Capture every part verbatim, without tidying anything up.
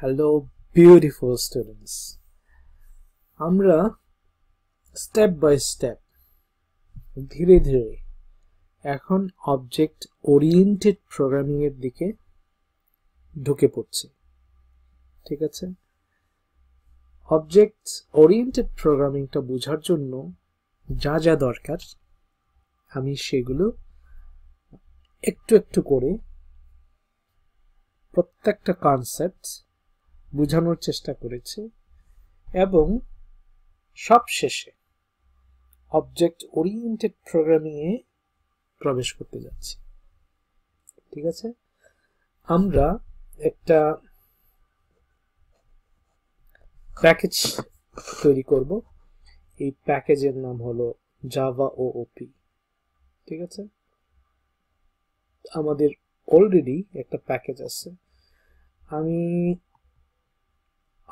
Hello beautiful students, আমরা step by step ধীরে ধীরে এখন অবজেক্ট ওরিয়েন্টেড প্রোগ্রামিং এর দিকে ঢুকে পড়ছি। ঠিক আছে, অবজেক্ট ওরিয়েন্টেড প্রোগ্রামিংটা বোঝার জন্য যা যা দরকার আমি সেগুলো একটু একটু করে প্রত্যেকটা কনসেপ্ট বোঝানোর চেষ্টা করেছি এবং সবশেষে অবজেক্ট ওরিয়েন্টেড প্রোগ্রামিংয়ে প্রবেশ করতে যাচ্ছি। ঠিক আছে, আমরা একটা প্যাকেজ তৈরি করব, এই প্যাকেজের নাম হলো জাভা ও ওপি। ঠিক আছে, আমাদের অলরেডি একটা প্যাকেজ আছে, আমি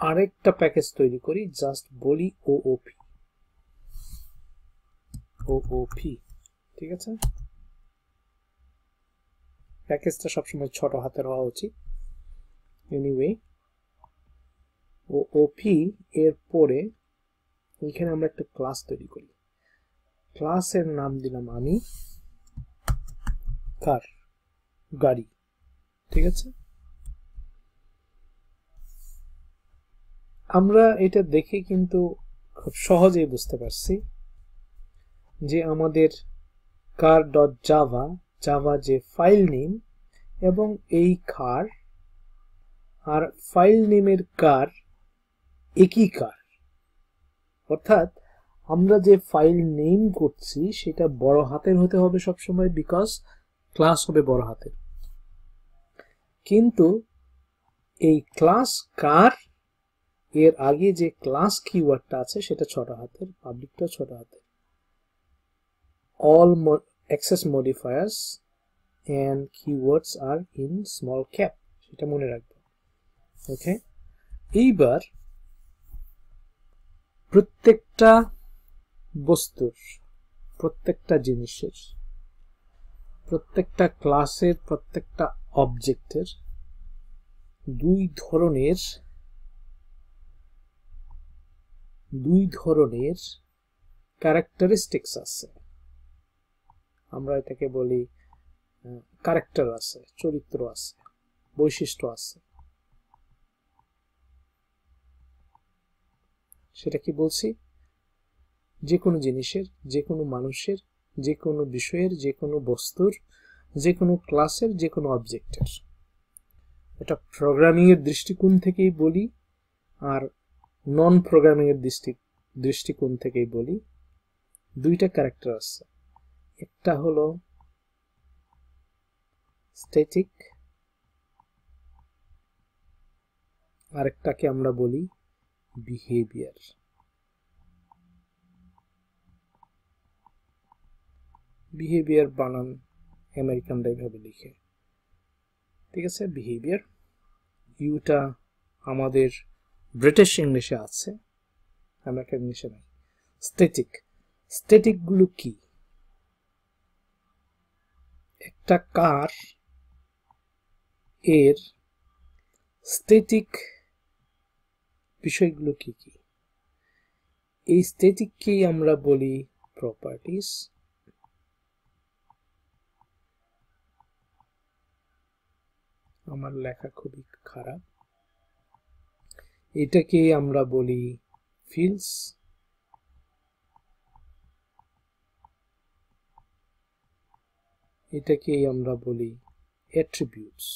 আরেকটা প্যাকেজ তৈরি করি, জাস্ট বলি ওওপি ওওপি। ঠিক আছে, প্যাকেজটা সবসময় ছোট হাতের হওয়া উচিত। এনিওয়ে, ওওপি এর পরে এখানে আমরা একটা ক্লাস তৈরি করি, ক্লাসের নাম দিলাম আমি কার, গাড়ি। ঠিক আছে, আমরা এটা দেখে কিন্তু খুব সহজেই বুঝতে পারছি যে আমাদের কার ডট জাভা, জাভা যে ফাইল নেম এবং এই কার আর ফাইল নেমের কার একই কার, অর্থাৎ আমরা যে ফাইল নেম করছি সেটা বড় হাতের হতে হবে সবসময়, বিকজ ক্লাস হবে বড় হাতের। কিন্তু এই ক্লাস কার এর আগে যে ক্লাস কিওয়ার্ডটা আছে সেটা ছোট হাতের, পাবলিকটা ছোট হাতের। All access modifiers and keywords are in small cap, সেটা মনে রাখবো। ওকে, এইবার প্রত্যেকটা বস্তুর, প্রত্যেকটা জিনিসের, প্রত্যেকটা ক্লাসের, প্রত্যেকটা অবজেক্টের দুই ধরনের দুই ধরনের ক্যারেক্টারিস্টিক্স আছে, আমরা এটাকে বলি ক্যারেক্টার আছে, চরিত্র আছে, বৈশিষ্ট্য আছে। সেটা কি বলছি? যে কোনো জিনিসের, যে কোনো মানুষের, যে কোনো বিষয়ের, যে কোনো বস্তুর, যে কোনো ক্লাসের, যে কোনো অবজেক্টের। এটা প্রোগ্রামিং এর দৃষ্টিকোণ থেকেই বলি আর নন প্রোগ্রামিং এর দৃষ্টি দৃষ্টিকোণ থেকেই বলি, দুইটা ক্যারেক্টার আছে। একটা হলো স্ট্যাটিক, আরেকটাকে আমরা বলি বিহেভিয়ার। বিহেভিয়ার বানান আমেরিকানরা এইভাবে লিখে। ঠিক আছে, বিহেভিয়ার ইউটা আমাদের ব্রিটিশ ইংলিশে আছে, আমেরিকান ইংলিশে নাই। স্ট্যাটিক, স্ট্যাটিকগুলো কি? একটা কার এর স্ট্যাটিক বিষয়গুলো কি কি, এই স্ট্যাটিককেই আমরা বলি প্রপার্টিস। আমার লেখা খুবই খারাপ, এটাকে আমরা বলি ফিল্ডস। এটাকেই আমরা বলি অ্যাট্রিবিউটস।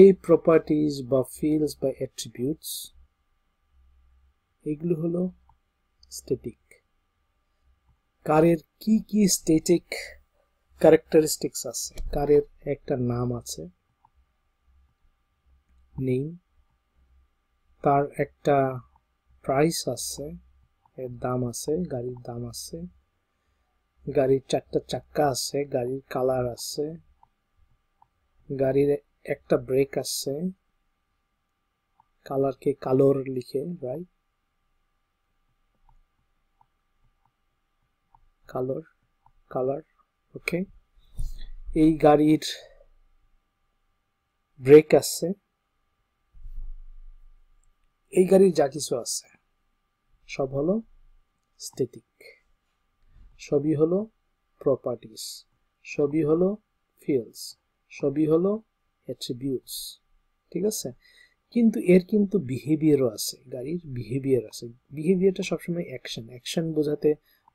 এই প্রপার্টিজ বা ফিল্ডস বা অ্যাট্রিবিউটস এগুলো হলো স্ট্যাটিক। কারের কি কি স্ট্যাটিক ক্যারেক্টারিস্টিক্স আছে? কারের একটা নাম আছে, নেম, তার একটা প্রাইস আছে, এর দাম আছে, গাড়ির দাম আছে, গাড়ির চারটা চাক্কা আছে, গাড়ির কালার আছে, গাড়ির একটা ব্রেক আছে, কালারকে কালোর লিখে, রাইট, কালার। color, okay, এই গাড়ির ব্রেক আছে, এই গাড়ির যা কিছু আছে সব হলো স্থিতিক, সবই হলো প্রপার্টিস, সবই হলো ফিল্ডস, সবই হলো অ্যাট্রিবিউটস, ঠিক আছে। কিন্তু এর কিন্তু বিহেভিয়ারও আছে, গাড়ির বিহেভিয়ার আছে, বিহেভিয়ারটা সবসময় অ্যাকশন, অ্যাকশন বোঝাতে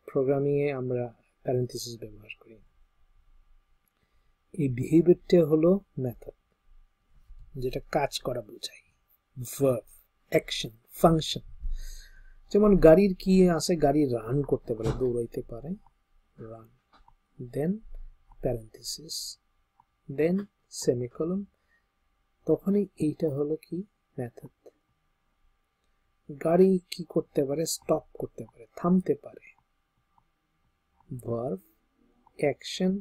প্রোগ্রামিংয়ে আমরা প্যারেন্থেসিস ব্যবহার করি। এই বিহেভিয়ারটা হলো মেথড, যেটা কাজ করা বোঝায়, ভার্ব, অ্যাকশন, ফাংশন। যেমন গাড়ির কি আছে, গাড়ি রান করতে পারে, দৌড়াইতে পারে, run, then parenthesis, then semicolon, তখনই এইটা হলো কি মেথড। গাড়ি কি করতে পারে, স্টপ করতে পারে, থামতে পারে, verb, action,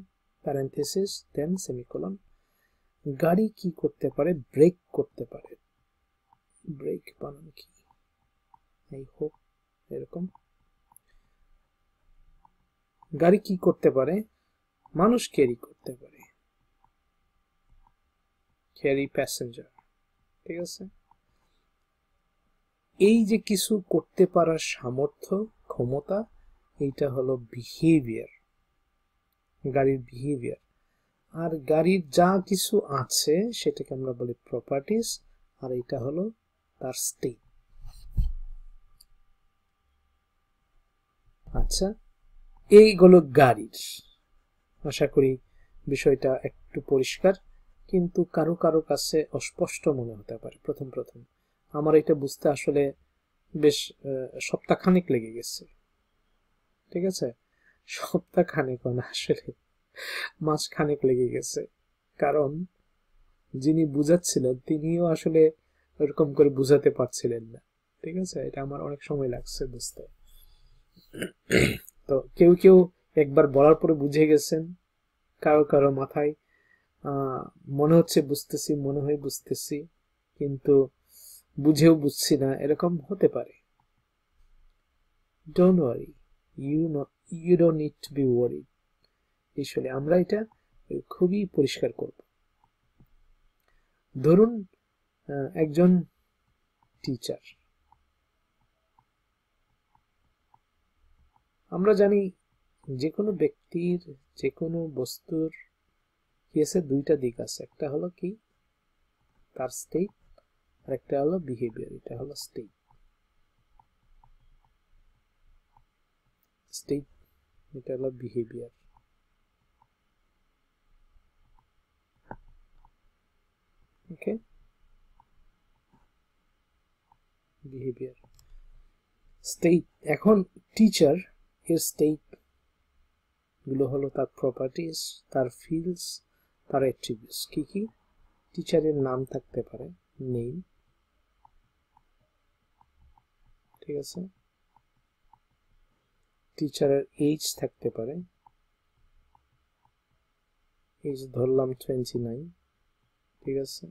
parenthesis, then semicolon. গাড়ি কি করতে পারে, ব্রেক করতে পারে, ব্রেক বানান কি আই হোপ এরকম। গাড়ি কি করতে পারে, মানুষ ক্যারি করতে পারে, ক্যারি প্যাসেঞ্জার, ঠিক আছে। এই যে কিছু করতে পারার সামর্থ্য, ক্ষমতা, এইটা হলো বিহেভিয়ার, গাড়ির বিহেভিয়ার। আর গাড়ির যা কিছু আছে সেটাকে আমরা বলি প্রপার্টিস, আর এটা হলো তার স্টেট। আচ্ছা, এই হলো গাড়ির। আশা করি বিষয়টা একটু পরিষ্কার, কিন্তু কারো কারো কাছে অস্পষ্ট মনে হতে পারে প্রথম প্রথম। আমার এটা বুঝতে আসলে বেশ সপ্তাহখানেক লেগে গেছে, ঠিক আছে, সপ্তাহখানেক না আসলে মাসখানেক লেগে গেছে, কারণ যিনি বুঝাচ্ছিলেন তিনিও আসলে ওরকম করে বুঝাতে পারছিলেন না, ঠিক আছে। এটা আমার অনেক সময় লাগছে বুঝতে। তো কেউ কেউ একবার বলার পরে বুঝে গেছেন, কারো কারো মাথায় মনে হচ্ছে বুঝতেছি, মনে হয় বুঝতেছি, কিন্তু বুঝেও বুঝছি না, এরকম হতে পারে। Don't worry, you not you don't need to be worried. আসলে আমরা এটা খুবই পরিষ্কার করব। ধরুন একজন টিচার, আমরা জানি যে কোনো ব্যক্তির, যে কোনো বস্তুর কেসে দুইটা দিক আছে, একটা হলো কি তার স্টেট, আর একটা হলো বিহেভিয়ার। এটা হলো স্টেট, স্টেট এটা হলো বিহেভিয়ার। Okay, behaviour, state. এখন টিচার এর স্টেট গুলো হলো তার প্রপার্টিস, তার ফিল্ডস, তার অ্যাট্রিবিউটস। কি কি? টিচারের নাম থাকতে পারে, নেম, ঠিক আছে, টিচারের এজ থাকতে পারে, এজ ধরলাম টোয়েন্টি নাইন, ঠিক আছে।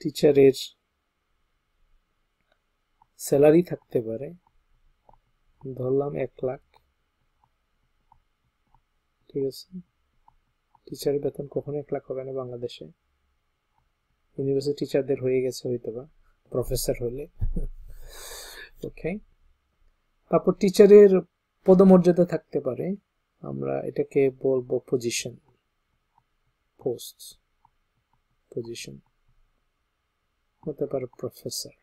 টিচারের স্যালারি থাকতে পারে, ধরলাম এক লাখ, ঠিক আছে। টিচারের বেতন কখনো এক লাখ হবে না বাংলাদেশে, ইউনিভার্সিটি টিচারদের হয়ে গেছে হয়তো বা, প্রফেসর হলে, ওকে। তারপর টিচারের পদমর্যাদা থাকতে পারে, আমরা এটাকে বলবো পজিশন, পোস্ট, পজিশন হতে পারে প্রফেসর,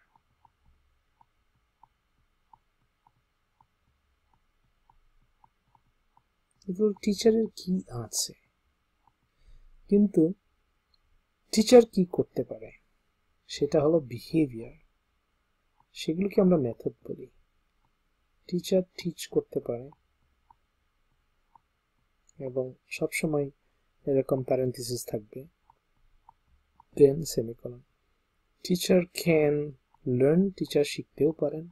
এগুলো টিচারের কি আছে। কিন্তু টিচার কি করতে পারে সেটা হলো বিহেভিয়ার, সেগুলোকে আমরা মেথড বলি। টিচার টিচ করতে পারে, এবং সবসময় এরকম প্যারেন্থেসিস থাকবে, then semicolon. Teacher can learn, teacher শিখতেও পারেন।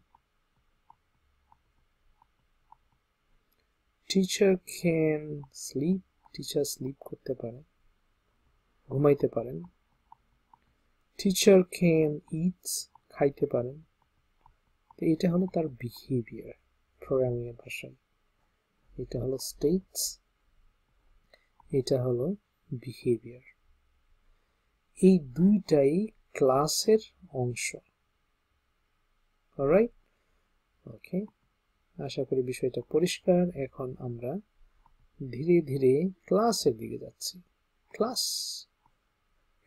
Teacher can sleep, teacher sleep করতে পারে, ঘুমাইতে পারেন। টিচার ক্যান ইট, খাইতে পারেন। তো এটা হলো তার বিহেভিয়ার প্রোগ্রামিং এর ভাষায়। এটা হলো states, এটা হলো behavior. এই দুইটাই ক্লাসের অংশ। অলরাইট, ওকে, আশা করি বিষয়টা পরিষ্কার। এখন আমরা ধীরে ধীরে ক্লাসের দিকে যাচ্ছি। ক্লাস,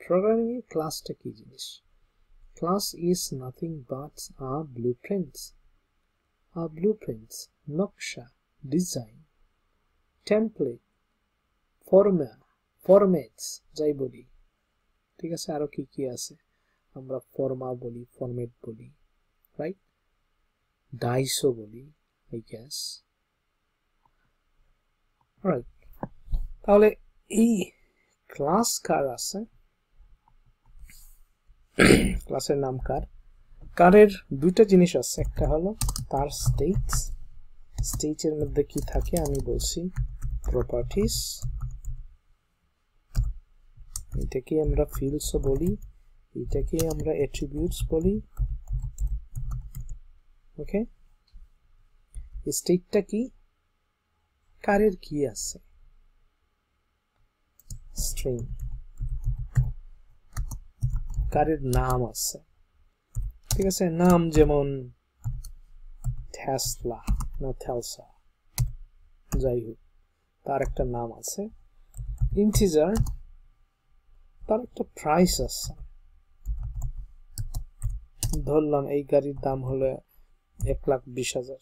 প্রোগ্রামিং এর ক্লাসটা কি জিনিস? Class is nothing but a blueprints. A blueprints, নকশা, ডিজাইন, টেমপ্লেট, ফর্মা, ফরম্যাটস যাই বলি, ঠিক আছে। আরো কি কি আছে? আমরা ফর্মা বলি, ফরম্যাট বলি, রাইট, ডাইসও বলি, আই গেস, রাইট। তাহলে এই ক্লাস কার আছে, ক্লাসের নাম কার? কারের দুইটা জিনিস আছে, একটা হলো তার স্টেটস, স্টেটের মধ্যে কি থাকে আমি বলছি, প্রপার্টিস, এটাকে আমরা ফিল্ডসও বলি, এটাকে আমরা অ্যাট্রিবিউটস বলি। ওকে, স্টেটটা কি, কারের কি আছে, স্ট্রিং, কারের নাম আছে, ঠিক আছে। নাম যেমন টেসলা না টেলসা যাই হোক, তার একটা নাম আছে। ইন্টিজার, তার একটা প্রাইস আছে, ধরলাম এই গাড়ির দাম হলো এক লাখ বিশ হাজার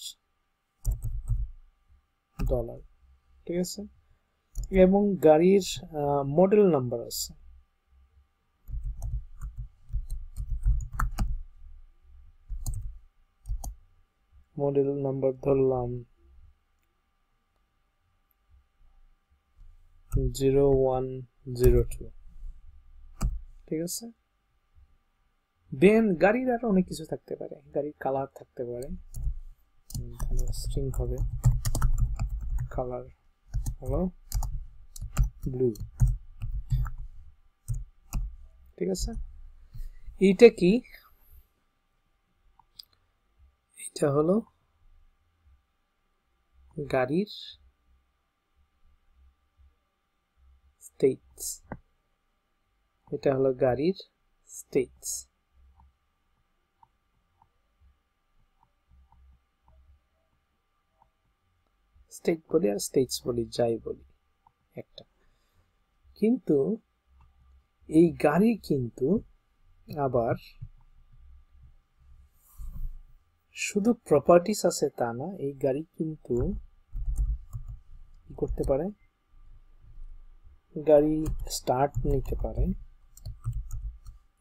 ডলার, ঠিক আছে, এবং গাড়ির মডেল নাম্বার আছে, মডেল নাম্বার ধরলাম জিরো ওয়ান জিরো টু, ঠিক আছে। দেন গাড়ির আর অনেক কিছু থাকতে পারে, গাড়ির কালার থাকতে পারে, স্ট্রিং হবে কালার হলো ব্লু, ঠিক আছে। এইটা কি, এটা হলো গাড়ির স্টেটস, এটা হলো গাড়ির স্টেটস, স্টেট বলি আর স্টেটস বলি যাই বলি একটা। কিন্তু এই গাড়ি কিন্তু আবার শুধু প্রপার্টিস আছে তা না, এই গাড়ি কিন্তু কি করতে পারে, গাড়ি স্টার্ট নিতে পারে,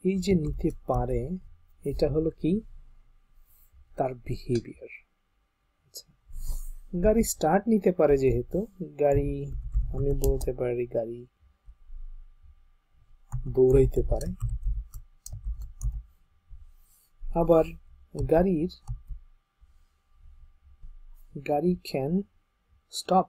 এই যে নিতে পারে, এটা হলো কি, তার বিহেভিয়ার। গাড়ি স্টার্ট নিতে পারে যেহেতু, গাড়ি আমি বলতে পারি গাড়ি দৌড়াইতে পারে, আবার গাড়ির গাড়ি can stop,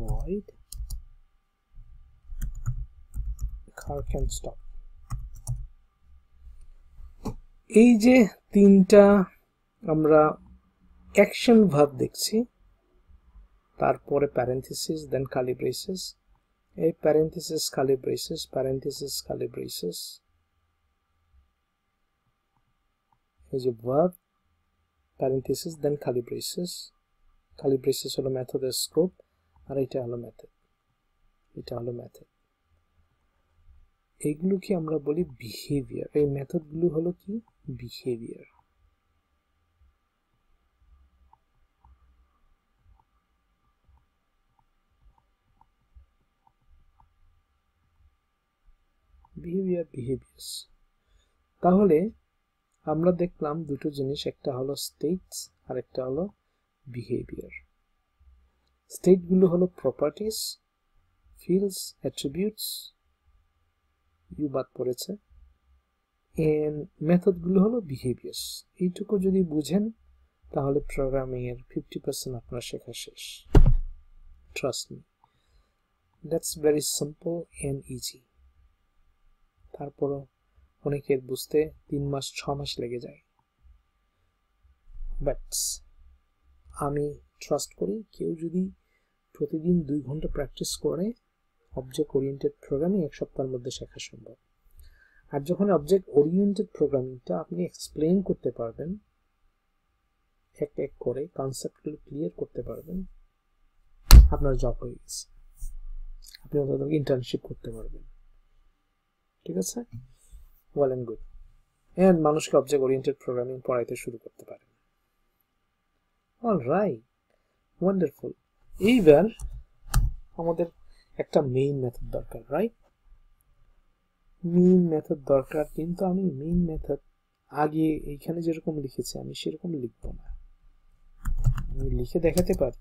void, car can stop. এই যে তিনটা আমরা অ্যাকশন ভার্ব দেখছি, তারপরে প্যারেন্থেসিস, দেন খালি ব্রেসেস, এই প্যারেন্থেসিস খালি ব্রেসেস, প্যারেন্থেসিস খালি ব্রেসেস, এই যে ভার্ব, প্যারেন্থেসিস, দেন খালি ব্রেসেস, খালি ব্রেসেস হলো মেথডের স্কোপ, আর এটা হলো মেথড, এটা হলো মেথড। এইগুলোকে আমরা বলি বিহেভিয়ার, এই মেথডগুলো হলো কি, বিহেভিয়ার। Behaviour, behaviours. তাহলে আমরা দেখলাম দুটো জিনিস, একটা হলো স্টেটস আর একটা হলো বিহেভিয়ার। স্টেটগুলো হলো প্রপার্টিস, ফিল্ডস, অ্যাট্রিবিউটস, ইউ বাদ পড়েছে, মেথড গুলো হলো বিহেভিয়ার্স। এইটুকু যদি বুঝেন তাহলে প্রোগ্রামিং এর fifty percent আপনার শেখা শেষ। Trust me, that's very simple and easy. তারপরও অনেকের বুঝতে তিন মাস ছ মাস লেগে যায়, বাট আমি ট্রাস্ট করি কেউ যদি প্রতিদিন দুই ঘন্টা প্র্যাকটিস করে অবজেক্ট ওরিয়েন্টেড প্রোগ্রামিং এক সপ্তাহের মধ্যে শেখা সম্ভব। আর যখন অবজেক্ট ওরিয়েন্টেড প্রোগ্রামিংটা আপনি এক্সপ্লেইন করতে পারবেন, এক এক করে কনসেপ্টগুলো ক্লিয়ার করতে পারবেন, আপনার জব হয়ে গেছে, আপনি অন্যদেরকে ইন্টার্নশিপ করতে পারবেন। ঠিক আছে, ওয়েল অ্যান্ড গুড। এন্ড মানুষকে অবজেক্ট ওরিয়েন্টেড প্রোগ্রামিং পড়াইতে শুরু করতে পারেন। All right, wonderful. এইবার আমাদের একটা মেইন মেথড দরকার, রাইট? মেইন মেথড দরকার, কিন্তু আমি মেইন মেথড আগে এইখানে যেরকম লিখেছি আমি সেরকম লিখবো না, আমি লিখে দেখাতে পারি।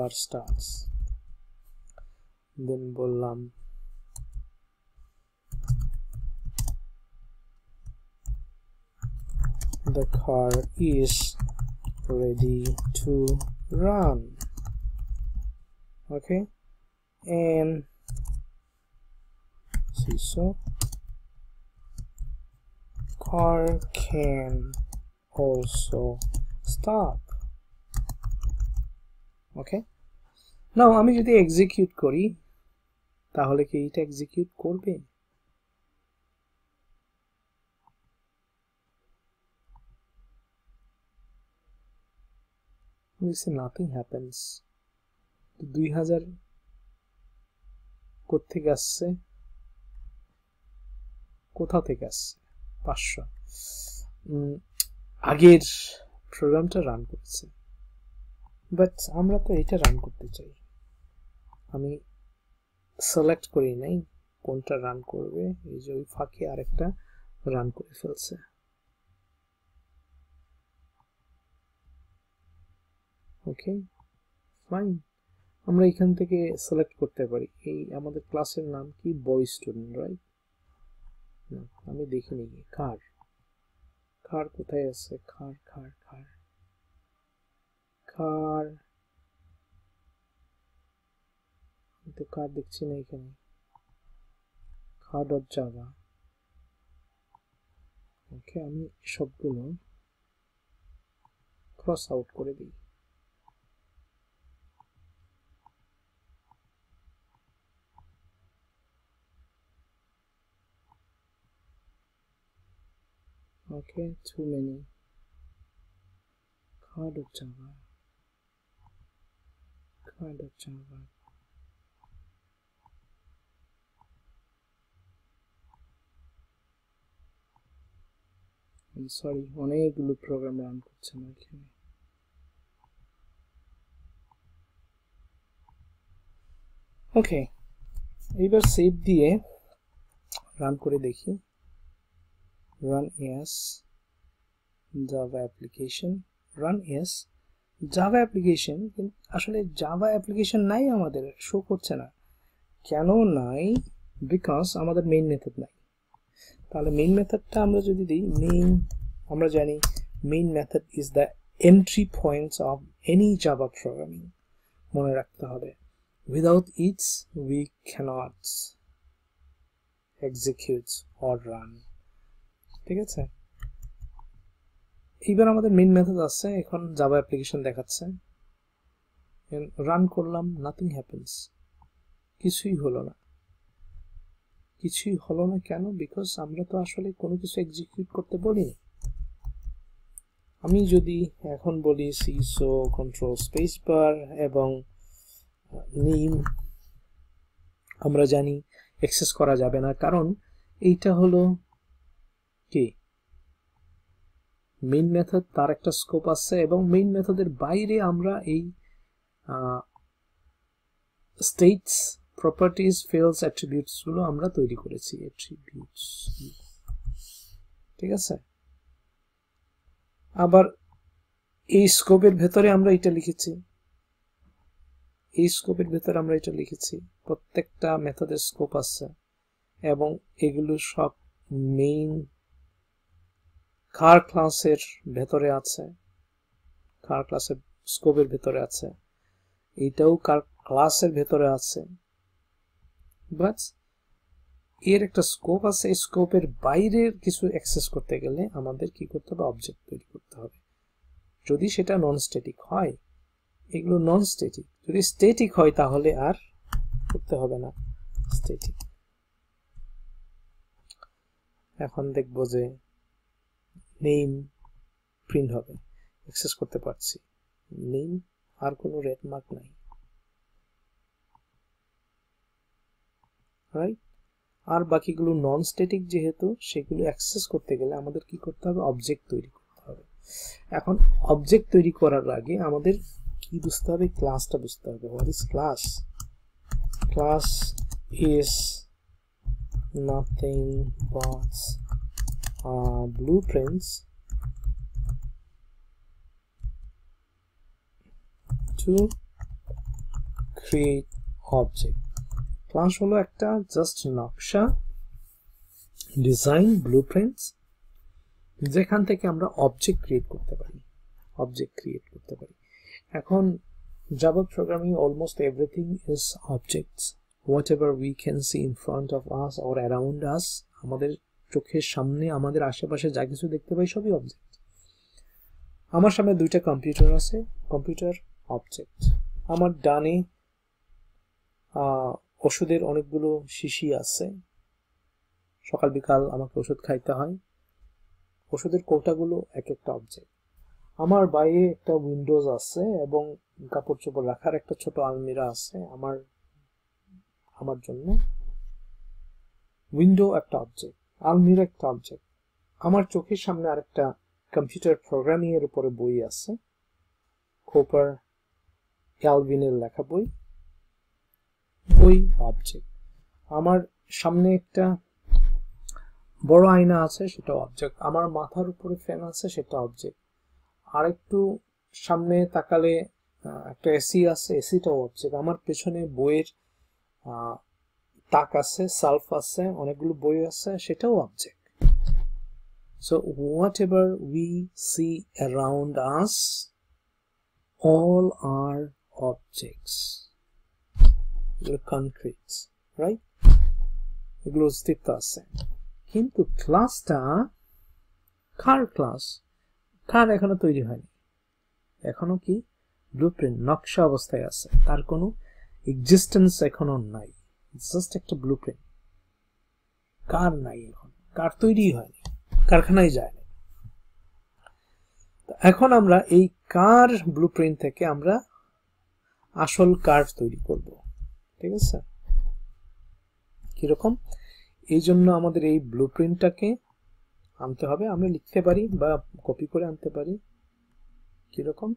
car starts, then বললাম the car is ready to run, okay, and see, so car can also stop. ওকে, নাও আমি যদি এক্সিকিউট করি তাহলে কি এটা এক্সিকিউট করবে? Nothing happens. দুই হাজার কোথেকে আসছে, কোথা থেকে আসছে? পাঁচশো। আগের প্রোগ্রামটা রান করেছে, বাট আমরা তো এটা রান করতে চাই। আমি সিলেক্ট করি নাই কোনটা রান করবে, এই যে ওই ফাঁকে আরেকটা রান করে ফেলছে। ওকে ফাইন, আমরা এখান থেকে সিলেক্ট করতে পারি। এই আমাদের ক্লাসের নাম কি? Boy student, right? আমি দেখিনি কার কার কোথায় আছে। কার কার কার কার তো কার দেখছি না এখানে। কার ডট জাভা। ওকে, আমি সবগুলো ক্রস আউট করে দিই। Okay, too many. Car dot Java. Kind of Java. I'm sorry, অনেকগুলো প্রোগ্রাম রান করছে না এখানে। ওকে, এইবার সেভ দিয়ে রান করে দেখি। Run as Java application, run as Java application. কিন্তু আসলে জাভা অ্যাপ্লিকেশন নাই, আমাদের শো করছে না। কেন নাই? বিকজ আমাদের মেইন মেথড নাই। তাহলে মেইন মেথডটা আমরা যদি দিই, মেইন, আমরা জানি main method is the entry points of any Java programming. মনে রাখতে হবে, without its we cannot execute or run. ঠিক আছে, এইবার আমাদের মেইন মেথড আছে। এখন জাভা অ্যাপ্লিকেশন দেখাচ্ছে, রান করলাম, নাথিং হ্যাপেন্স, কিছুই হলো না। কিছুই হলো না কেন? বিকজ আমরা তো আসলে কোনো কিছু এক্সিকিউট করতে বলিনি। আমি যদি এখন বলি সিসো কন্ট্রোল স্পেস বার এবং নেম, আমরা জানি অ্যাক্সেস করা যাবে না, কারণ এইটা হলো কি মেইন মেথড, তার একটা স্কোপ আছে। এবং মেইন মেথডের বাইরে আমরা এই স্টেটস, প্রপার্টিজ, ফিল্ডস, অ্যাট্রিবিউটস গুলো আমরা তৈরি করেছি। অ্যাট্রিবিউটস, ঠিক আছে। আবার এই স্কোপের ভেতরে আমরা এটা লিখেছি এই স্কোপের ভিতরে আমরা এটা লিখেছি প্রত্যেকটা মেথডের স্কোপ আছে এবং এগুলো সব মেইন কার ক্লাসের ভিতরে আছে কার ক্লাসের স্কোপের ভিতরে আছে এটাও কার ক্লাসের ভিতরে আছে বাট এর একটা স্কোপ আছে এই স্কোপের বাইরের কিছু অ্যাক্সেস করতে গেলে আমাদের কি করতে হবে অবজেক্ট তৈরি করতে হবে যদি সেটা নন স্ট্যাটিক হয় এগুলো নন স্ট্যাটিক যদি স্ট্যাটিক হয় তাহলে আর করতে হবে না স্ট্যাটিক এখন দেখব যে নেম প্রিন্ট হবে অ্যাক্সেস করতে পারছি নেম আর কোনো রেড মার্ক নাই রাইট আর বাকিগুলো নন স্ট্যাটিক যেহেতু সেগুলো অ্যাক্সেস করতে গেলে আমাদের কি করতে হবে অবজেক্ট তৈরি করতে হবে এখন অবজেক্ট তৈরি করার আগে আমাদের কি বুঝতে হবে ক্লাসটা বুঝতে হবে what is class class is nothing but blueprints to create object class হলো একটা জাস্ট নকশা ডিজাইন ব্লুপ্রিন্টস যেখান থেকে আমরা অবজেক্ট ক্রিয়েট করতে পারি অবজেক্ট ক্রিয়েট করতে পারি এখন Java programming almost everything is objects whatever we can see in front of us or around us আমাদের চোখের সামনে আমাদের আশেপাশে যা কিছু দেখতে পাই সবই অবজেক্ট আমার সামনে দুইটা কম্পিউটার আছে কম্পিউটার অবজেক্ট আমার ডানে ওষুধের অনেকগুলো শিশি আছে সকাল বিকাল আমাকে ওষুধ খাইতে হয় ওষুধের কৌটাগুলো এক একটা অবজেক্ট আমার বাইরে একটা উইন্ডোজ আছে এবং কাপড় চোপড় রাখার একটা ছোট আলমিরা আছে আমার আমার জন্য উইন্ডো একটা অবজেক্ট আলমিরা একটা অবজেক্ট আমার চোখের সামনে আরেকটা কম্পিউটার প্রোগ্রামিং এর উপরে বই আছে কোপার ক্যালভিনের লেখা বই বই অবজেক্ট আমার সামনে একটা বড় আয়না আছে সেটা অবজেক্ট আমার মাথার উপরে ফ্যান আছে সেটা অবজেক্ট আর একটু সামনে তাকালে একটা এসি আছে এসিটাও অবজেক্ট আমার পেছনে বইয়ের তাক আছে সেলফ আছে অনেকগুলো বই আছে সেটাও object so whatever we see around us all are objects concretes right এগুলো অস্তিত্ব আছে কিন্তু ক্লাসটা কার ক্লাস কার এখনো তৈরি হয়নি এখনো কি ব্লুপ্রিন্ট নকশা অবস্থায় আছে তার কোনো এক্সিস্টেন্স এখনো নাই জাস্ট একটা ব্লুপ্রিন্ট কার নাই এখন কার তৈরি হয়নি কারখানায় যায়নি এখন আমরা এই কার ব্লুপ্রিন্ট থেকে আমরা আসল কার তৈরি করব ঠিক আছে কিরকম এই জন্য আমাদের এই ব্লুপ্রিন্টটাকে আনতে হবে আমরা লিখতে পারি বা কপি করে আনতে পারি কিরকম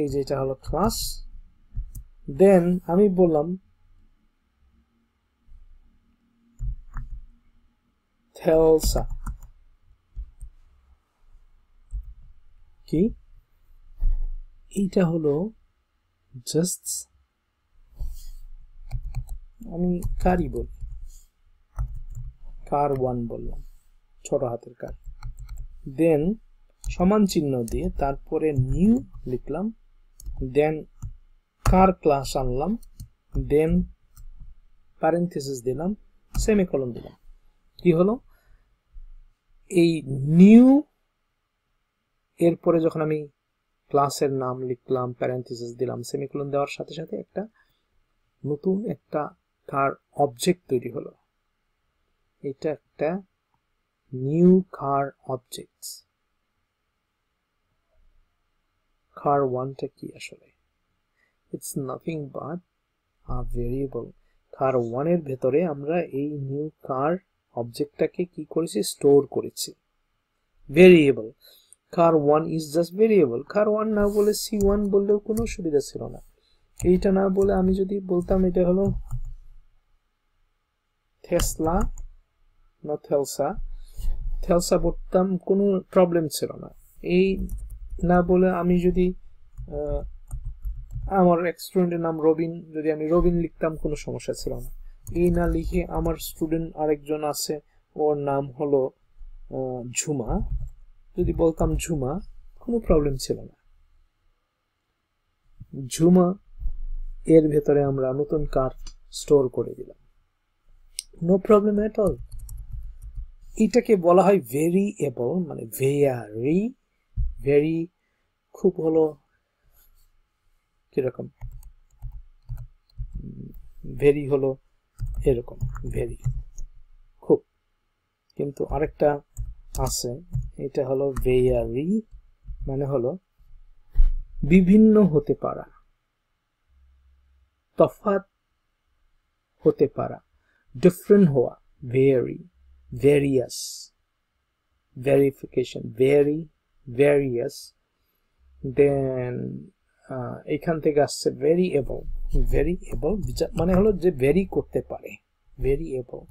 এই যে এটা হলো ক্লাস দেন আমি বললাম Tesla কি এটা হলো জাস্ট আমি কারই বলি কার ওয়ান বললাম ছোট হাতের কার দেন সমান চিহ্ন দিয়ে তারপরে নিউ লিখলাম দেন কার ক্লাস আনলাম দেন প্যারেন্থেসিস দিলাম সেমিকোলন দিলাম কি হলো এই নিউ এরপরে যখন আমি ক্লাসের নাম লিখলাম প্যারেন্থেসিস দিলাম সেমিকোলন দেওয়ার সাথে সাথে একটা নতুন একটা কার অবজেক্ট তৈরি হলো এটা একটা নিউ কার অবজেক্টস কার ওয়ানটা কি আসলে it's nothing but a variable car one এর ভিতরে আমরা এই নিউ কার অবজেক্টটাকে কি করেছি স্টোর করেছি variable car one is just variable car one না বলে সি ওয়ান বললেও কোনো সুবিধা ছিল না এইটা না বলে আমি যদি বলতাম এটা হলো Tesla না Tesla Tesla বলতাম কোনো প্রবলেম ছিল না এই না বলে আমি যদি আমার স্টুডেন্টের নাম রবিন, যদি আমি রবিন লিখতাম কোনো সমস্যা ছিল না। এই না লিখে আমার স্টুডেন্ট আরেকজন আছে ওর নাম হলো ঝুমা, যদি বলতাম ঝুমা কোনো প্রবলেম ছিল না। ঝুমা এর ভেতরে আমরা নতুন কার স্টোর করে দিলাম, নো প্রবলেম এট অল। এটাকে বলা হয় ভেরিয়েবল, মানে ভেরি ভেরি খুব হলো কিরকম, ভেরি হলো এরকম ভেরি খুব, কিন্তু আরেকটা আছে এটা হলো ভেরি, মানে হলো বিভিন্ন হতে পারা, তফাৎ হতে পারা, ডিফারেন্ট হওয়া, very various, verification very various. Then এখান থেকে আসছে ভেরিয়েবল, ভেরিয়েবল মানে হলো যে ভেরি করতে পারে, ভেরিয়েবল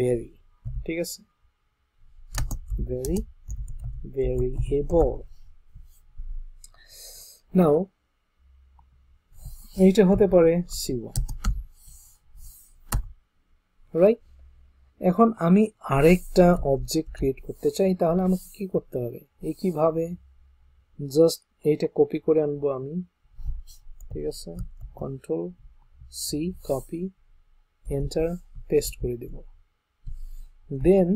ভেরি, ঠিক আছে, ভেরি ভেরিয়েবল। নাও এইটা হতে পারে সি ওয়ান, রাইট। এখন আমি আরেকটা অবজেক্ট ক্রিয়েট করতে চাই, তাহলে আমাকে কি করতে হবে, একইভাবে জাস্ট এইটা কপি করে আনবো আমি, ঠিক আছে, control C copy enter paste করে দেব। দেন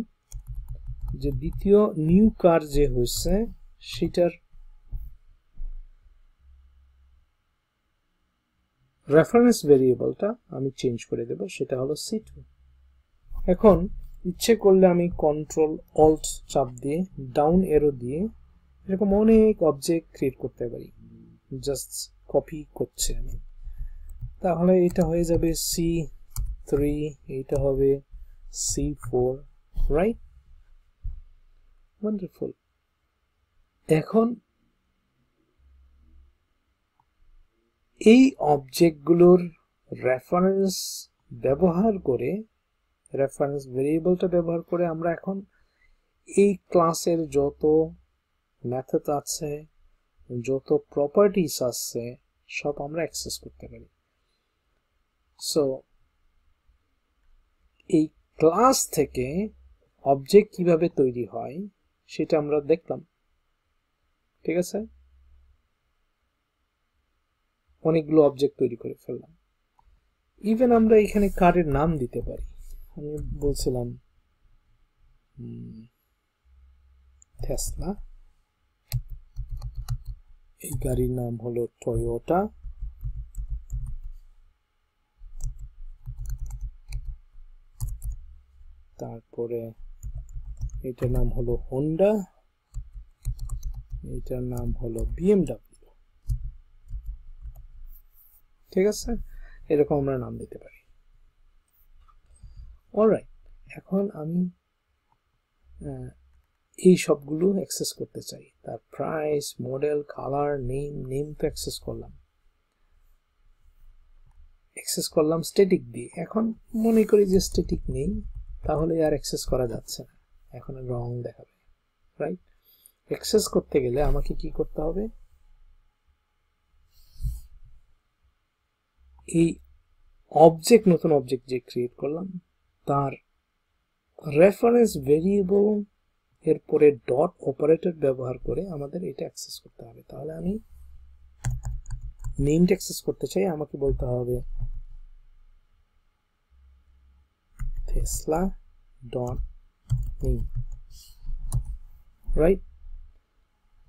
যে দ্বিতীয় নিউ কার যে হয়েছে সেটার রেফারেন্স ভেরিয়েবলটা আমি চেঞ্জ করে দেব, সেটা হলো সি টু। এখন ইচ্ছে করলে আমি কন্ট্রোল অল্ট চাপ দিয়ে ডাউন এরো দিয়ে এরকম অনেক অবজেক্ট ক্রিয়েট করতে পারি, জাস্ট কপি করছি আমি। তাহলে এটা হয়ে যাবে সি থ্রি, এটা হবে সি ফোর, রাইট, ওয়ান্ডারফুল। এখন এই অবজেক্টগুলোর রেফারেন্স ব্যবহার করে, রেফারেন্স ভেরিয়েবলটা ব্যবহার করে আমরা এখন এই ক্লাসের যত মেথড আছে, যত প্রপার্টিস আছে, সব আমরা অ্যাক্সেস করতে পারি। সো এই ক্লাস থেকে অবজেক্ট কিভাবে তৈরি হয় সেটা আমরা দেখলাম, ঠিক আছে, অনেকগুলো অবজেক্ট তৈরি করে ফেললাম। ইভেন আমরা এখানে কারের নাম দিতে পারি, আমি বলছিলাম টেসলা, এই গাড়ির নাম হলো টয়োটা, তারপরে এটার নাম হলো হোন্ডা, এটার নাম হলো বি এম ডাব্লিউ, ঠিক আছে, এরকম আমরা নাম দিতে পারি। অলরাইট, এখন আমি এই সবগুলো অ্যাক্সেস করতে চাই, তার price, model, colour, name, name তো অ্যাক্সেস করলাম, অ্যাক্সেস করলাম স্ট্যাটিক দিয়ে। এখন মনে করি যে স্ট্যাটিক নেই, তাহলে আর অ্যাক্সেস করা যাচ্ছে না, এখন রং দেখাবে, রাইট। অ্যাক্সেস করতে গেলে আমাকে কি করতে হবে, এই অবজেক্ট, নতুন অবজেক্ট যে ক্রিয়েট করলাম তার রেফারেন্স ভেরিয়েবল এরপরে ডট অপারেটর ব্যবহার করে আমাদের এটা অ্যাক্সেস করতে হবে। তাহলে আমি নেমটা অ্যাক্সেস করতে চাই, আমাকে বলতে হবে টেসলা ডট নেম, রাইট।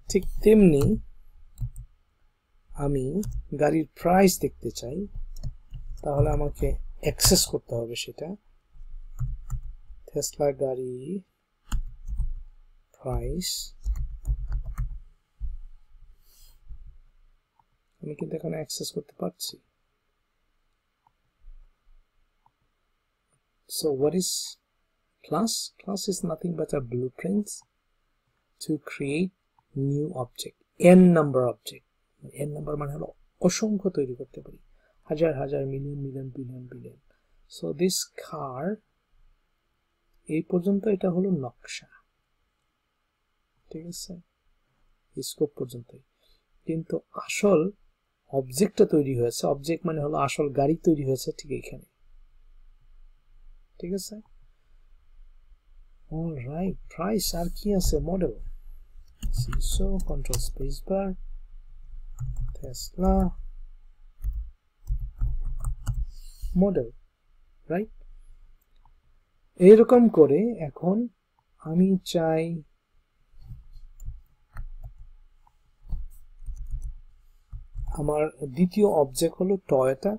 ঠিক তেমনি আমি গাড়ির প্রাইস দেখতে চাই, তাহলে আমাকে অ্যাক্সেস করতে হবে সেটা, টেসলা গাড়ি প্রাইস, আমি কিন্তু এখন অ্যাক্সেস করতে পারছি। So what is class? Class is nothing but a blueprint to create new object, n number object, n number মানে হলো অসংখ্য তৈরি করতে পারি, হাজার হাজার, million million, billion billion. So this car, এই পর্যন্ত এটা হলো নকশা, ঠিক আছে, স্কোপ পর্যন্তই, কিন্তু আসল অবজেক্টটা তৈরি হয়েছে, অবজেক্ট মানে হলো আসল গাড়ি তৈরি হয়েছে ঠিক এখানে, ঠিক আছে। অলরাইট, প্রাইস আর কি আছে, model so control space bar Tesla model, right. এইরকম করে এখন আমি চাই আমার দ্বিতীয় অবজেক্ট হলো টয়োটা,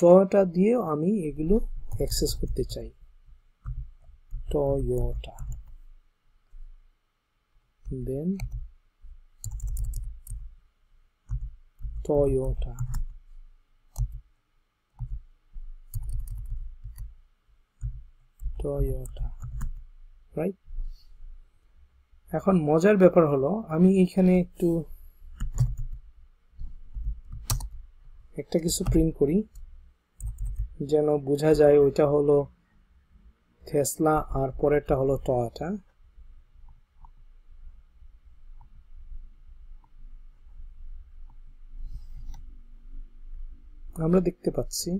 টয়োটা দিয়ে আমি এগুলো অ্যাক্সেস করতে চাই। Toyota then Toyota Toyota, right. এখন মজার ব্যাপার হলো আমি এখানে একটু একটা কিছু প্রিন্ট করি যেন বোঝা যায় ওইটা হলো টেসলা আর পরেরটা হলো টয়োটা। আমরা দেখতে পাচ্ছি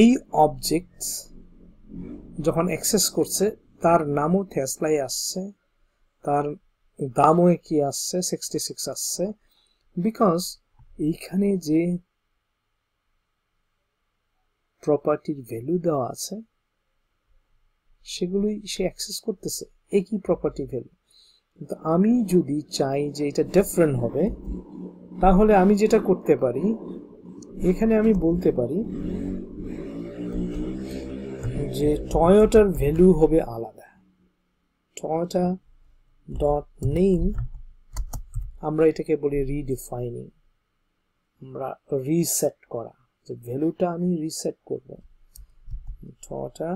এই অবজেক্ট যখন অ্যাক্সেস করছে তার নামও টেসলাই আসছে, তার দামও কি আসছে সিক্সটি সিক্স আসছে, বিকজ এইখানে যে প্রপার্টির ভ্যালু দেওয়া আছে সেগুলোই সে অ্যাক্সেস করতেছে, একই প্রপার্টি ভ্যালু। কিন্তু আমি যদি চাই যে এটা ডিফারেন্ট হবে তাহলে আমি যেটা করতে পারি এখানে আমি বলতে পারি যে টয়োটার ভ্যালু হবে আলাদা, টয়োটা ডট নেম আমরা এটাকে বলি রিডিফাইনিং, আমরা রিসেট করা, যে ভ্যালুটা আমি রিসেট করব। টয়োটা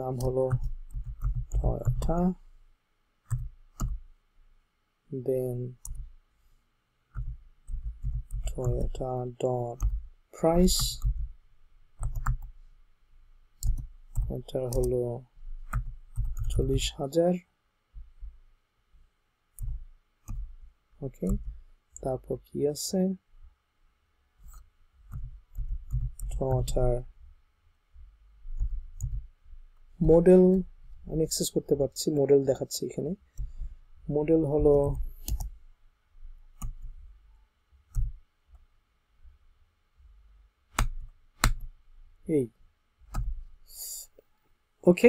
নাম হলো Toyota then Toyota dot price, এটা হলো চল্লিশ হাজার, ওকে। তারপর কি আছে টয়োটার মডেল আমি অ্যাক্সেস করতে পারছি, মডেল দেখাচ্ছি এখানে, মডেল হলো এই, ওকে,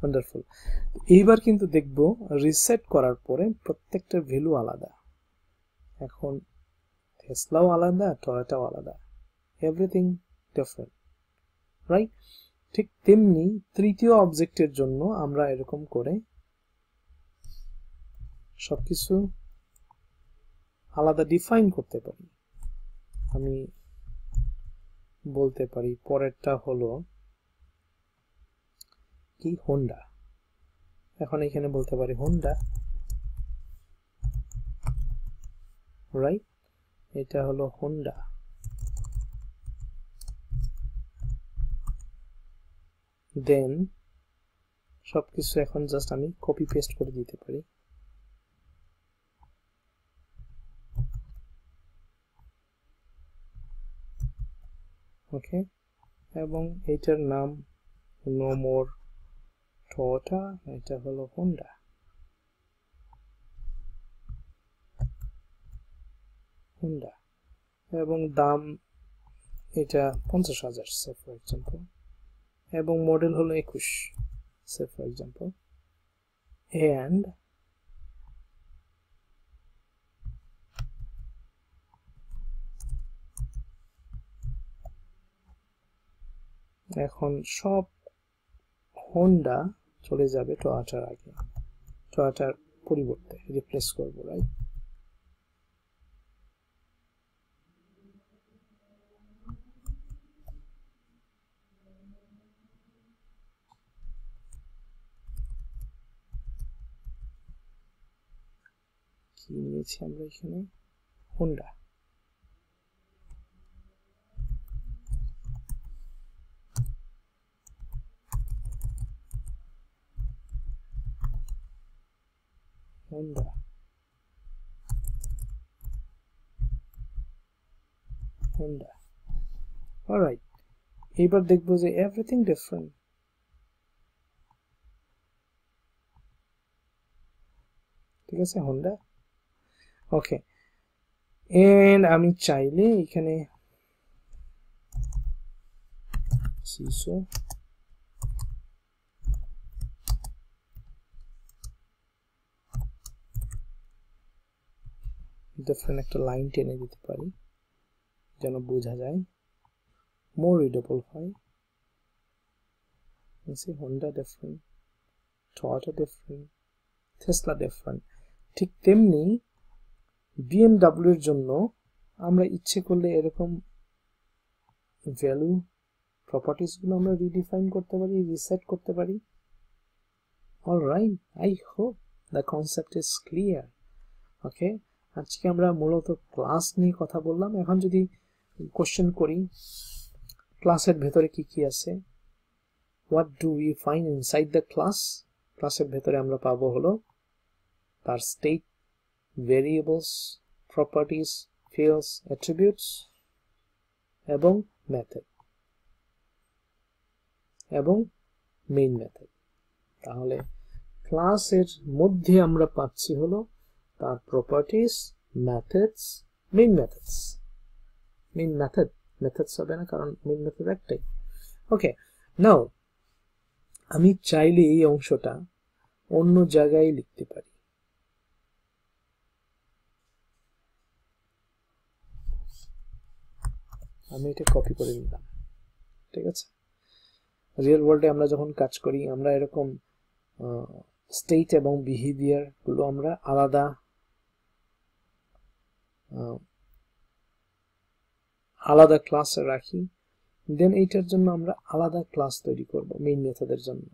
ওয়ান্ডারফুল। এইবার কিন্তু দেখব রিসেট করার পরে প্রত্যেকটা ভ্যালু আলাদা, এখন টেসলাও আলাদা টয়োটাও আলাদা, এভরিথিং ডিফারেন্ট, রাইট। ঠিক তেমনি তৃতীয় অবজেক্টের জন্য আমরা এরকম করে সবকিছু আলাদা ডিফাইন করতে পারি। আমি বলতে পারি পরেরটা হলো কি হোন্ডা, এখন এখানে বলতে পারি হোন্ডা, রাইট, এটা হলো হোন্ডা, দেন সবকিছু এখন জাস্ট আমি কপি পেস্ট করে দিতে পারি, ওকে। এবং এটার নাম নো মোর টয়োটা, এটা হলো হোন্ডা, হোন্ডা, এবং দাম এটা পঞ্চাশ হাজার সে ফর এক্সাম্পল, এবং মডেল হলো একুশ সে ফর এক্সাম্পল, অ্যান্ড এখন সব হোন্ডা চলে যাবে টয়োটার আগে, টয়োটার পরিবর্তে রিপ্লেস করবো, রাইট। কি নিয়েছি আমরা এখানে হোন্ডা, Honda. Honda. Alright. এবার দেখবো যে everything different. ঠিক আছে Honda. Okay. And আমি চাইলে এখানে সিসো different একটা লাইন টেনে দিতে পারি যেন বোঝা যায়, more readable হয়। সে Honda different, Toyota different, Tesla different। ঠিক তেমনি B M W এর জন্য আমরা ইচ্ছে করলে এরকম ভ্যালু প্রপার্টিজ গুলো আমরা রিডিফাইন করতে পারি, রিসেট করতে পারি। Alright, I hope the concept is clear. Okay, আজকে আমরা মূলত ক্লাস নিয়ে কথা বললাম। এখন যদি কোশ্চেন করি ক্লাসের ভেতরে কি কি আছে, what do we find inside the class, ক্লাসের ভেতরে আমরা পাবো হলো তার state, variables, properties, fields, attributes এবং মেথড এবং মেইন মেথড। তাহলে ক্লাসের মধ্যে আমরা পাচ্ছি হলো তার properties, methods, main methods, main method methods হবে না কারণ মেইন মেথড একটাই। ওকে, নাও আমি চাইলে এই অংশটা অন্য জায়গায় লিখতে পারি। আমি এটা কপি করে নিলাম, ঠিক আছে। রিয়েল ওয়ার্ল্ডে আমরা যখন কাজ করি আমরা এরকম স্টেট এবং বিহেভিয়ার গুলো আমরা আলাদা আলাদা ক্লাসে রাখি, দেন এইটার জন্য আমরা আলাদা ক্লাস তৈরি করব মেইন মেথডের জন্য।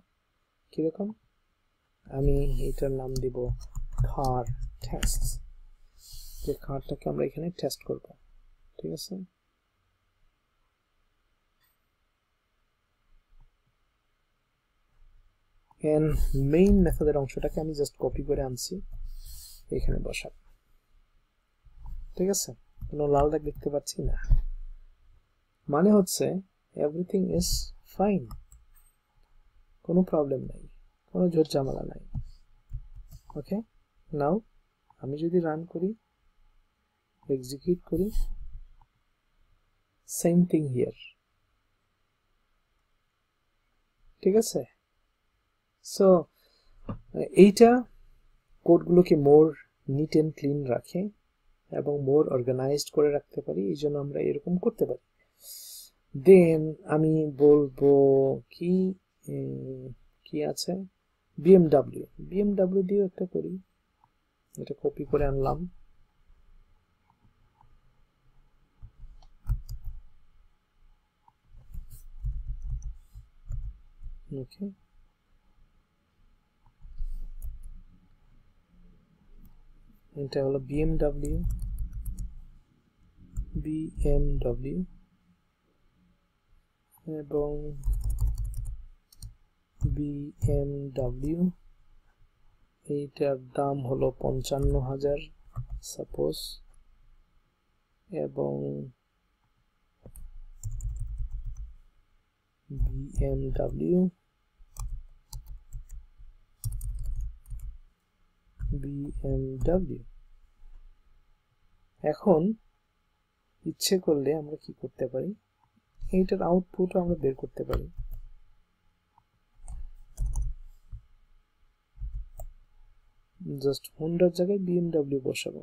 কিরকম, আমি এইটার নাম দিব কার টেস্ট, যে কারটাকে আমরা এখানে টেস্ট করব, ঠিক আছে। এন্ড মেইন মেথডের অংশটাকে আমি জাস্ট কপি করে আনছি এখানে বসাব, ঠিক আছে। কোনো লাল দাগ দেখতে পাচ্ছি না, মানে হচ্ছে এভরিথিং ইজ ফাইন, কোনো প্রবলেম নাই, কোনো ঝড় ঝামেলা নাই। ওকে, নাও আমি যদি রান করি, এক্সিকিউট করি, সেম থিং হিয়ার, ঠিক আছে। সো এইটা কোডগুলোকে মোর নিট অ্যান্ড ক্লিন রাখে এবং মোর অর্গানাইজড করে রাখতে পারি, এই জন্য আমরা এরকম করতে পারি। দেন আমি বলবো কি কি আছে, বিএমডাব্লিউ, বিএমডাব্লিউ দিয়েও একটা করি। এটা কপি করে আনলাম, ওকে। এটা হলো বিএমডাব্লিউ, বিএমডাব্লিউ এবং বিএমডাব্লিউ, এইটার দাম হলো পঞ্চান্ন হাজার সাপোজ, এবং বিএমডাব্লিউ বিএমডাব্লিউ এখন ইচ্ছে করলে আমরা কি করতে পারি, এইটার আউটপুট আমরা বের করতে পারি। জাস্ট হোন্ডার জায়গায় বিএমডাব্লিউ বসাবো,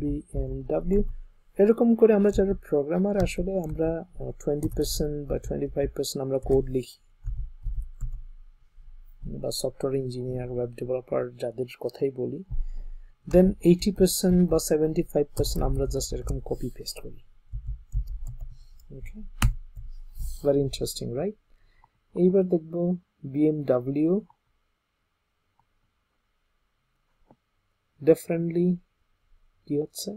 বিএমডাব্লিউ। এরকম করে আমরা যারা প্রোগ্রামার আসলে আমরা টোয়েন্টি পার্সেন্ট বা টোয়েন্টি ফাইভ পার্সেন্ট আমরা কোড লিখি বা সফটওয়্যার ইঞ্জিনিয়ার, ওয়েব ডেভেলপার যাদের কথাই বলি, দেন এইটি পার্সেন্ট বা সেভেন্টি ফাইভ পার্সেন্ট আমরা জাস্ট এরকম কপি পেস্ট করি। Okay, very interesting, right. এইবার দেখব বিএমডাব্লিউ ডিফারেন্টলি কি হচ্ছে।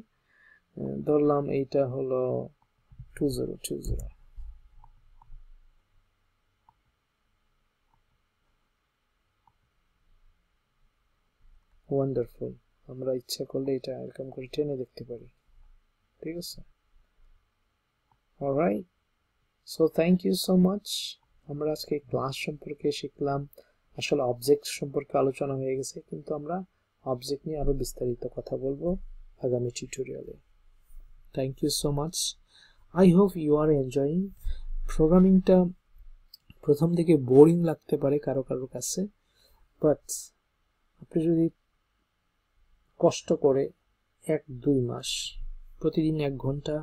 ধরলাম এইটা হলো two zero two zero wonderful. আমরা ইচ্ছা করলে এটা এরকম করে টেনে দেখতে পারি, ঠিক আছে? Alright, so thank you so much. আমরা আজকে ক্লাস সম্পর্কে শিখলাম, আসলে অবজেক্ট সম্পর্কে আলোচনা হয়ে গেছে, কিন্তু আমরা অবজেক্ট নিয়ে আরো বিস্তারিত কথা বলবো আগামী টিউটোরিয়ালে। Thank you so much. I hope you are enjoying. প্রোগ্রামিংটা প্রথম থেকে বোরিং লাগতে পারে কারো কারোর কাছে, বাট আপনি যদি কষ্ট করে এক দুই মাস প্রতিদিন এক ঘন্টা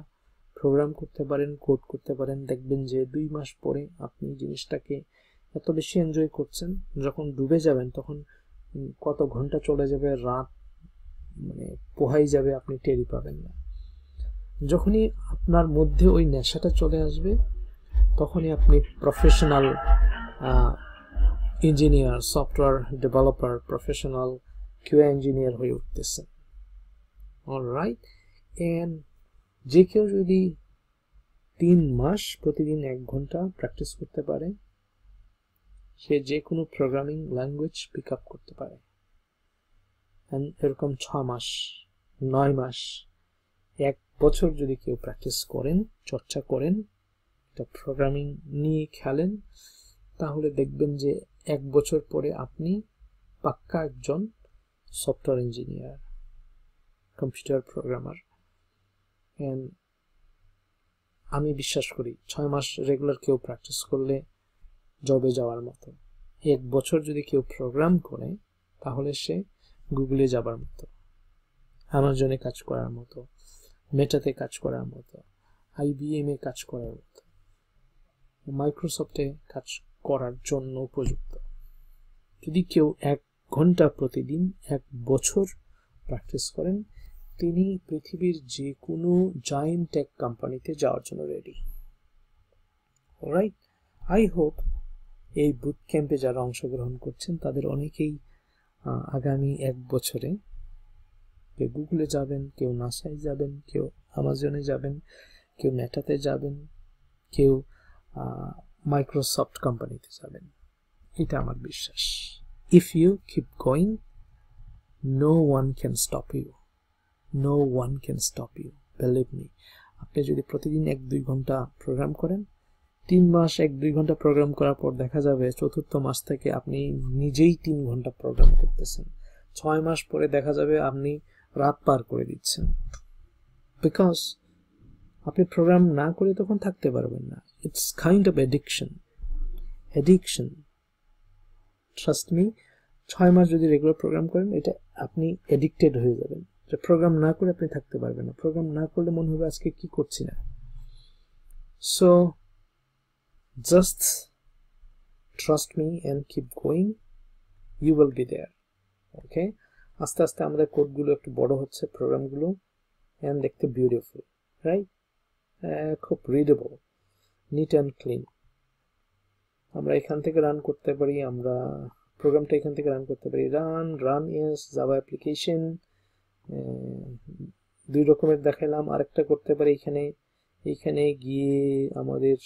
প্রোগ্রাম করতে পারেন, কোড করতে পারেন, দেখবেন যে দুই মাস পরে আপনি জিনিসটাকে এত বেশি এনজয় করছেন। যখন ডুবে যাবেন তখন কত ঘন্টা চলে যাবে, রাত মানে পোহাই যাবে, আপনি টেরি পাবেন না। যখনই আপনার মধ্যে ওই নেশাটা চলে আসবে তখনই আপনি professional engineer, software developer, professional QA engineer হয়ে উঠতেছেন। অলরাইট, এন্ড যে কেউ যদি তিন মাস প্রতিদিন এক ঘন্টা প্র্যাকটিস করতে পারে, সে যে কোনো প্রোগ্রামিং ল্যাঙ্গুয়েজ পিক আপ করতে পারে। এরকম ছ মাস, নয় মাস, এক বছর যদি কেউ প্র্যাকটিস করেন, চর্চা করেন, এটা প্রোগ্রামিং নিয়ে খেলেন, তাহলে দেখবেন যে এক বছর পরে আপনি পাক্কা একজন software engineer, computer programmer. And আমি বিশ্বাস করি ছয় মাস রেগুলার কেউ প্র্যাকটিস করলে জবে যাওয়ার মতো, এক বছর যদি কেউ প্রোগ্রাম করে তাহলে সে গুগলে যাবার মতো, অ্যামাজনে কাজ করার মতো, মেটাতে কাজ করার মতো, আইবিএম এ কাজ করার মতো, মাইক্রোসফটে কাজ করার জন্য উপযুক্ত। যদি কেউ এক ঘন্টা প্রতিদিন এক বছর প্র্যাকটিস করেন, তিনি পৃথিবীর যে কোনো জায়ান্ট টেক কোম্পানিতে যাওয়ার জন্য রেডি। অলরাইট, আই হোপ এই বুট ক্যাম্পে যারা অংশগ্রহণ করছেন তাদের অনেকেই আগামী এক বছরে কেউ গুগলে যাবেন, কেউ নাসায় যাবেন, কেউ অ্যামাজনে যাবেন, কেউ মেটাতে যাবেন, কেউ মাইক্রোসফট কোম্পানিতে যাবেন, এটা আমার বিশ্বাস। If you keep going, no one can stop you, no one can stop you, believe me. আপনি যদি প্রতিদিন এক দুই ঘন্টা প্রোগ্রাম করেন, তিন মাস এক দুই ঘন্টা প্রোগ্রাম করার পর দেখা যাবে চতুর্থ মাস থেকে আপনি নিজেই তিন ঘন্টা প্রোগ্রাম করতেছেন, ছয় মাস পরে দেখা যাবে আপনি রাত পার করে দিচ্ছেন, বিকজ আপনি প্রোগ্রাম না করে তখন থাকতে পারবেন না। It's kind of addiction, addiction, trust me. ছয় মাস যদি রেগুলার প্রোগ্রাম করেন, এটা আপনি অ্যাডিক্টেড হয়ে যাবেন, যে প্রোগ্রাম না করে আপনি থাকতে পারবেন না, প্রোগ্রাম না করলে মনে হবে আজকে কি করছি না। So just trust me and keep going, you will be there, okay? আস্তে আস্তে আমাদের কোডগুলো একটু বড় হচ্ছে, প্রোগ্রামগুলো, and দেখতে beautiful, right? খুব readable, neat and clean. আমরা এখান থেকে রান করতে পারি, আমরা প্রোগ্রামটা এখান থেকে রান করতে পারি, run run yes, Java application দুই রকমের দেখালাম। আরেকটা করতে পারি এখানে, এখানে গিয়ে আমাদের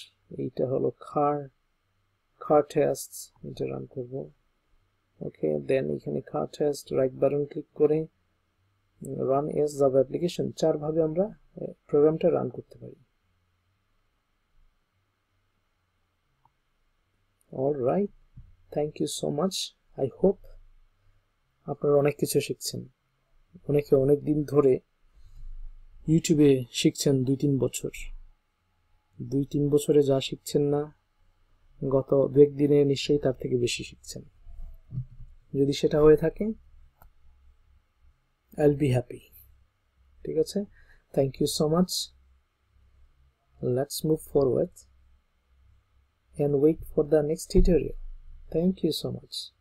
এইটা হলো কার, কার টেস্ট, এটা রান করব, ওকে? দেন এখানে car test, right button click করে রান এস জাভা অ্যাপ্লিকেশন, চার ভাবে আমরা প্রোগ্রামটা রান করতে পারি। Alright, thank you so much. I hope আপনারা অনেক কিছু শিখছেন, অনেকে অনেক দিন ধরে ইউটিউবে শিখছেন, দুই তিন বছর, দুই তিন বছরে যা শিখছেন না গত দু একদিনে নিশ্চয়ই তার থেকে বেশি শিখছেন। যদি সেটা হয়ে থাকে, আই উইল বি হ্যাপি, ঠিক আছে? Thank you so much. Let's move forward and wait for the next tutorial. Thank you so much.